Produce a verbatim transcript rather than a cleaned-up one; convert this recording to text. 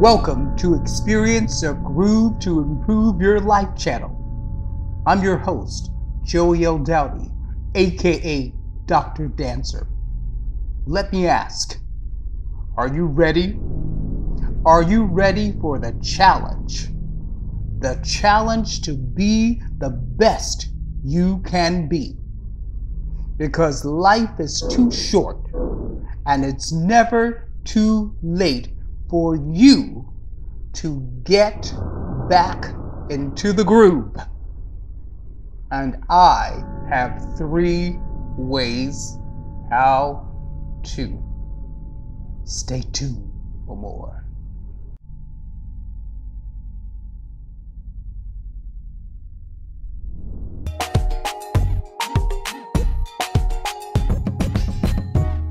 Welcome to Experience a Groove to Improve Your Life channel. I'm your host, Joey L. Dowdy, aka Doctor Dancer. Let me ask, are you ready? Are you ready for the challenge? The challenge to be the best you can be. Because life is too short and it's never too late for you to get back into the groove. And I have three ways how to. Stay tuned for more.